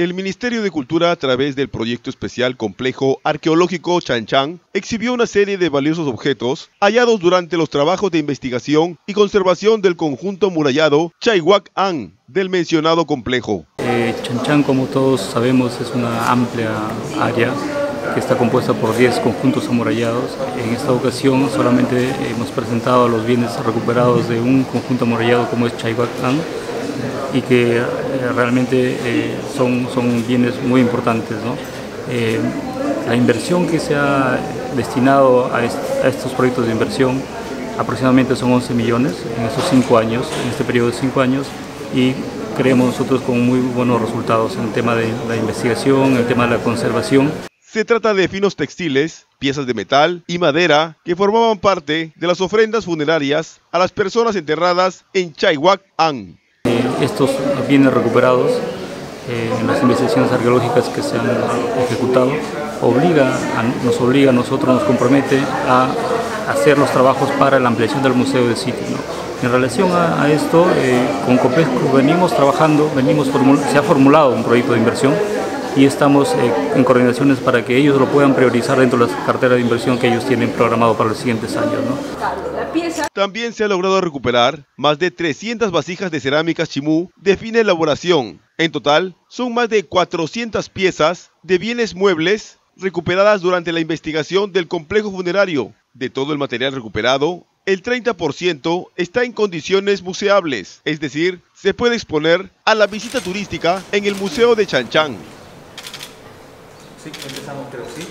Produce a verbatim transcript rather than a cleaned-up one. El Ministerio de Cultura, a través del Proyecto Especial Complejo Arqueológico Chan Chan, exhibió una serie de valiosos objetos hallados durante los trabajos de investigación y conservación del conjunto murallado Chayhuac An del mencionado complejo. Eh, Chan Chan, como todos sabemos, es una amplia área que está compuesta por diez conjuntos amurallados. En esta ocasión solamente hemos presentado los bienes recuperados de un conjunto amurallado como es Chayhuac An, y que eh, realmente eh, son, son bienes muy importantes, ¿no? Eh, la inversión que se ha destinado a, est a estos proyectos de inversión aproximadamente son once millones en estos cinco años, en este periodo de cinco años, y creemos nosotros con muy buenos resultados en el tema de la investigación, en el tema de la conservación. Se trata de finos textiles, piezas de metal y madera que formaban parte de las ofrendas funerarias a las personas enterradas en Chayhuac An. Estos bienes recuperados eh, en las investigaciones arqueológicas que se han ejecutado obliga a, nos obliga a nosotros, nos compromete a hacer los trabajos para la ampliación del museo de sitio, ¿no? En relación a, a esto, eh, con COPESCO venimos trabajando, venimos se ha formulado un proyecto de inversión y estamos eh, en coordinaciones para que ellos lo puedan priorizar dentro de las carteras de inversión que ellos tienen programado para los siguientes años, ¿no? También se ha logrado recuperar más de trescientas vasijas de cerámicas Chimú de fina elaboración. En total, son más de cuatrocientas piezas de bienes muebles recuperadas durante la investigación del complejo funerario. De todo el material recuperado, el treinta por ciento está en condiciones museables, es decir, se puede exponer a la visita turística en el Museo de Chan Chan. Sí, empezamos, creo, sí.